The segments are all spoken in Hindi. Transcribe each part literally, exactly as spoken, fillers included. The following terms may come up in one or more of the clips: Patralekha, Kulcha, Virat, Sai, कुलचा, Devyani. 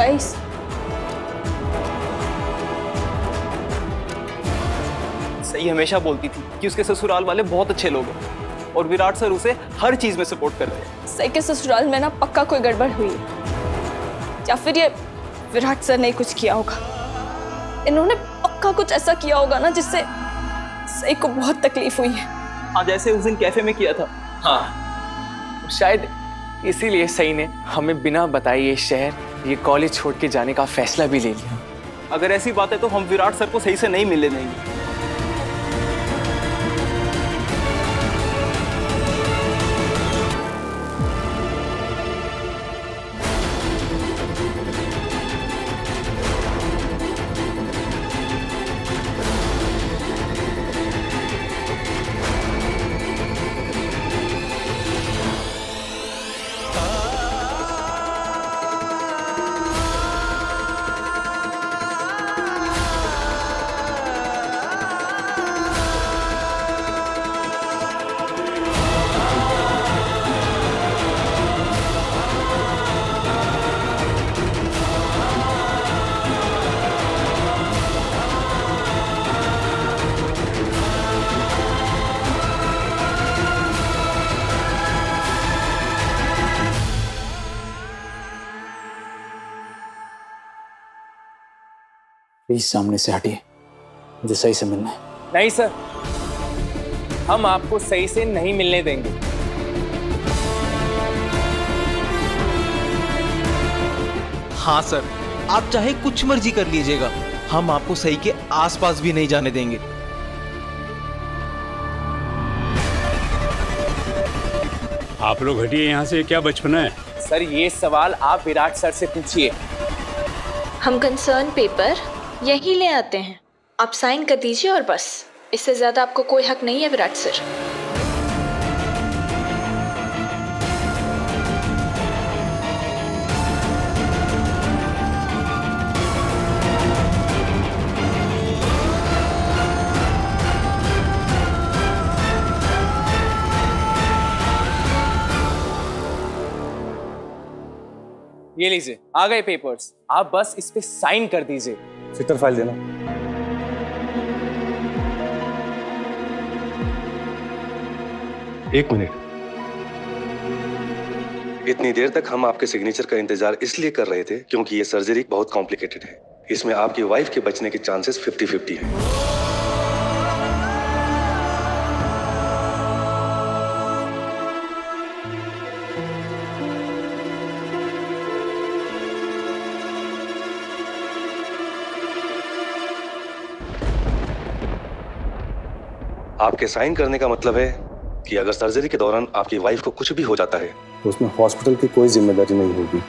face. सही हमेशा बोलती थी कि उसके ससुराल वाले बहुत अच्छे लोग हैं और विराट सर उसे हर चीज में सपोर्ट कर रहे हैं। सही के ससुराल में ना पक्का कोई गड़बड़ हुई है, या फिर ये विराट सर ने कुछ किया होगा। इन्होंने पक्का कुछ ऐसा किया होगा ना जिससे सही को बहुत तकलीफ हुई है। हाँ, जैसे उस दिन कैफे में किया था। हाँ, शायद इसीलिए सही ने हमें बिना बताए ये शहर, ये कॉलेज छोड़ के जाने का फैसला भी ले लिया। अगर ऐसी बात है तो हम विराट सर को सही से नहीं मिलने देंगे। प्लीज सामने से हटिए, मुझे सही से मिलना है। नहीं सर, हम आपको सही से नहीं मिलने देंगे। हाँ सर, आप चाहे कुछ मर्जी कर लीजिएगा, हम आपको सही के आसपास भी नहीं जाने देंगे। आप लोग हटिए यहाँ से, क्या बचपना है। सर ये सवाल आप विराट सर से पूछिए। हम कंसर्न पेपर यही ले आते हैं, आप साइन कर दीजिए और बस, इससे ज्यादा आपको कोई हक नहीं है विराट सर। ये लीजिए, आ गए पेपर्स, आप बस इस पे साइन कर दीजिए। चित्र फाइल देना। एक मिनट, इतनी देर तक हम आपके सिग्नेचर का इंतजार इसलिए कर रहे थे क्योंकि ये सर्जरी बहुत कॉम्प्लिकेटेड है। इसमें आपकी वाइफ के बचने के चांसेस फिफ्टी फिफ्टी हैं। आपके साइन करने का मतलब है कि अगर सर्जरी के दौरान आपकी वाइफ को कुछ भी हो जाता है तो उसमें हॉस्पिटल की कोई जिम्मेदारी नहीं होगी।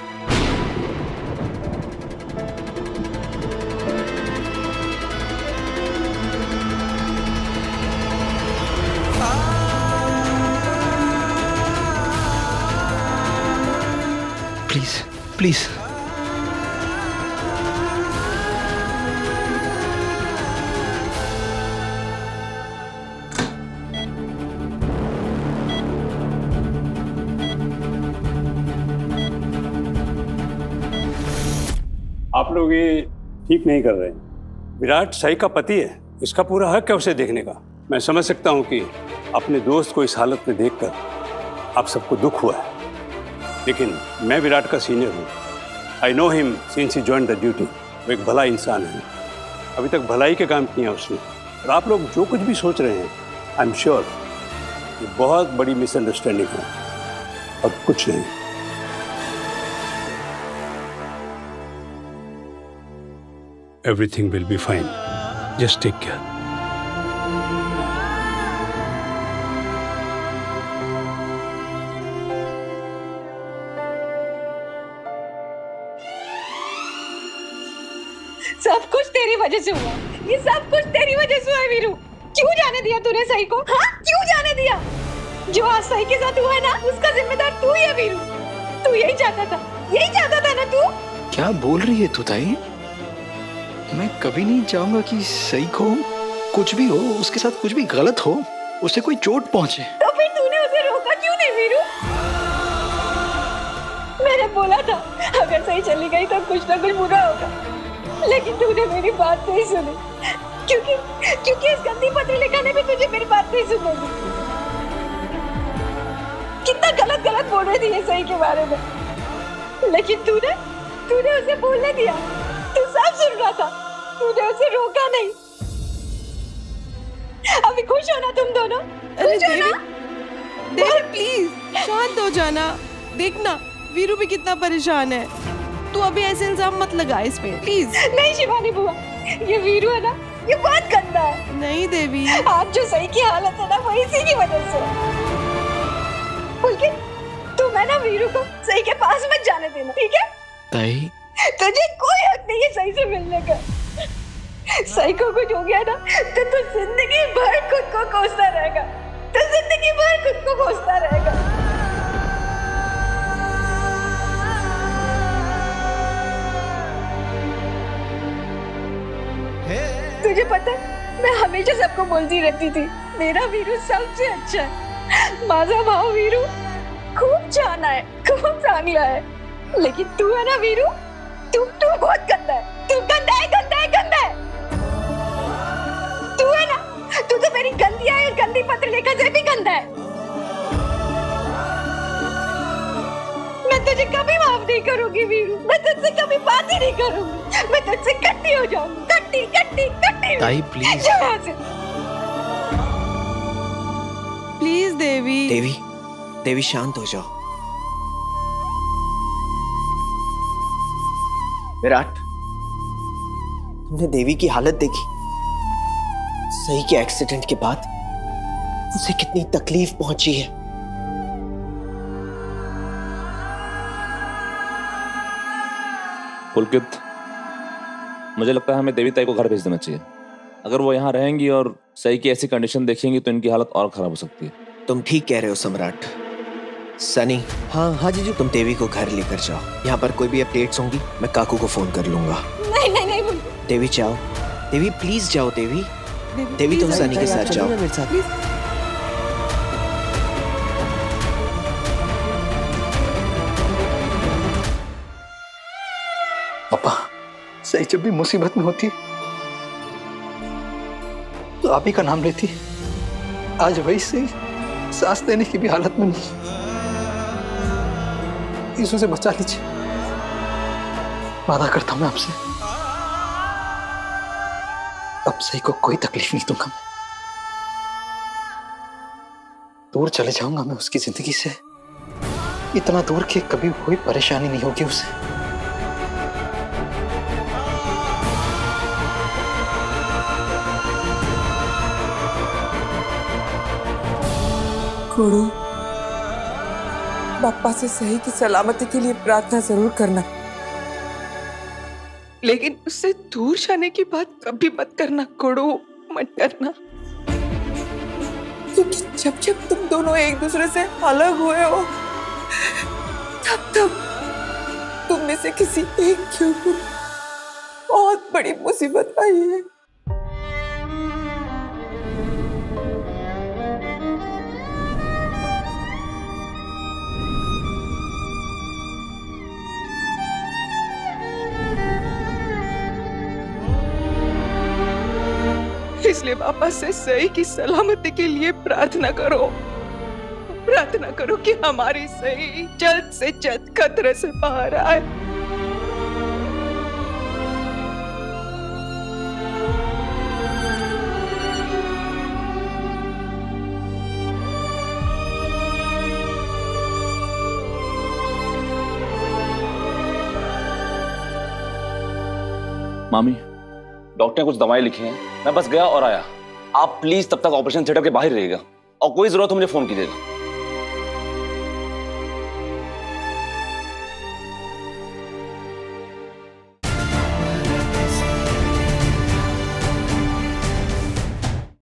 प्लीज प्लीज आप लोग ये ठीक नहीं कर रहे हैं। विराट साई का पति है, इसका पूरा हक है उसे देखने का। मैं समझ सकता हूँ कि अपने दोस्त को इस हालत में देखकर आप सबको दुख हुआ है, लेकिन मैं विराट का सीनियर हूँ। I know him since he join the duty. वो एक भला इंसान है, अभी तक भलाई के काम किए हैं उसने। और आप लोग जो कुछ भी सोच रहे हैं, आई एम श्योर ये बहुत बड़ी मिसअंडरस्टैंडिंग है और कुछ नहीं। Everything will be fine. Just take care. सब कुछ तेरी वजह से हुआ। ये सब कुछ तेरी वजह से हुआ है वीरू। क्यों जाने दिया तूने सही को? हाँ? क्यों जाने दिया? जो आज सही के साथ हुआ है ना, उसका जिम्मेदार तू ही है वीरू। तू यही चाहता था, यही चाहता था ना तू? क्या बोल रही है तू ताई? मैं कभी नहीं चाहूंगा कि सही को कुछ भी हो, उसके साथ कुछ भी गलत हो, उसे कोई चोट पहुंचे। तो फिर तूने उसे रोका क्यों नहीं वीरू? मैंने बोला था अगर सही चली गई तो कुछ ना कुछ बुरा होगा, लेकिन तूने मेरी बात नहीं सुनी क्योंकि क्योंकि इस गंदी पत्री लिखा ने भी तुझे मेरी बात नहीं सुनी। कितना गलत गलत बोल रही थी ये सही के बारे में, लेकिन तूने तूने उसे बोलने दिया। तू सब सुन रहा था, तूने उसे रोका नहीं। अभी खुश हो ना तुम दोनों? अरे देवी, देवी प्लीज शांत हो जाना। देखना वीरू भी कितना परेशान है, तू अभी ऐसे इल्जाम मत लगा इस पे प्लीज। नहीं शिवानी बुआ, ये वीरू है ना, ये बहुत गंदा है। नहीं देवी, आप जो सही की हालत है ना वो इसी की वजह से। बल्कि तुम है ना वीरू को सही के पास मत जाने देना, ठीक है? तुझे कोई हक नहीं है सही से मिलने का। सही को कुछ हो गया ना तो तू जिंदगी भर खुद को कोसता रहेगा, तू जिंदगी भर खुद को कोसता रहेगा। तुझे पता है मैं हमेशा सबको बोलती रहती थी मेरा वीरू सबसे अच्छा है, माझा भाव वीरू खूब जाना है, खूब चांगला है, लेकिन तू है ना वीरू, तू तू बहुत गंदा है, तू गंदा है, गंदा है, गंदा है। तू है ना, तू तो मेरी गंदी है, गंदी पत्रलेखा से भी गंदा है। मैं तुझे कभी माफ नहीं करूंगी वीरू, मैं तुझसे कभी बात ही नहीं करूंगी, मैं तुझसे कट्टी हो जाऊंगी, कट्टी कट्टी कट्टी। ताई प्लीज प्लीज देवी देवी देवी शांत हो जाओ। विराट, तुमने देवी की हालत देखी? सही के एक्सीडेंट के बाद उसे कितनी तकलीफ पहुंची है। पुलकित, मुझे लगता है हमें देवी ताई को घर भेज देना चाहिए। अगर वो यहाँ रहेंगी और सही की ऐसी कंडीशन देखेंगी तो इनकी हालत और खराब हो सकती है। तुम ठीक कह रहे हो सम्राट। सनी, हाँ हाँ जीजू, तुम देवी को घर लेकर जाओ। यहाँ पर कोई भी अपडेट्स होंगी मैं काकू को फोन कर लूंगा। नहीं नहीं नहीं देवी जाओ, देवी प्लीज जाओ, देवी देवी, देवी तुम सनी के साथ जाओ। मेरे साथ पापा, सही जब भी मुसीबत में होती तो आप ही का नाम लेती, आज वही सही सांस देने की भी हालत में नहीं। इस उसे बचा लीजिए, वादा करता हूं मैं आपसे, अब सही को कोई तकलीफ नहीं दूंगा। दूर चले जाऊंगा मैं उसकी जिंदगी से, इतना दूर कि कभी कोई परेशानी नहीं होगी उसे। गुरु पापा से सही की सलामती के लिए प्रार्थना जरूर करना, लेकिन उससे दूर जाने की बात कभी मत करना कोड़ू, मत करना, क्योंकि जब जब तुम दोनों एक दूसरे से अलग हुए हो तब तब तुम में से किसी एक के ऊपर बहुत बड़ी मुसीबत आई है। इसलिए पापा से सही की सलामती के लिए प्रार्थना करो, प्रार्थना करो कि हमारी सही जल्द से जल्द खतरे से बाहर आए। मामी, डॉक्टर ने कुछ दवाएं लिखी हैं, मैं बस गया और आया। आप प्लीज तब तक ऑपरेशन थिएटर के बाहर रहिएगा और कोई जरूरत हो मुझे फोन कीजिएगा।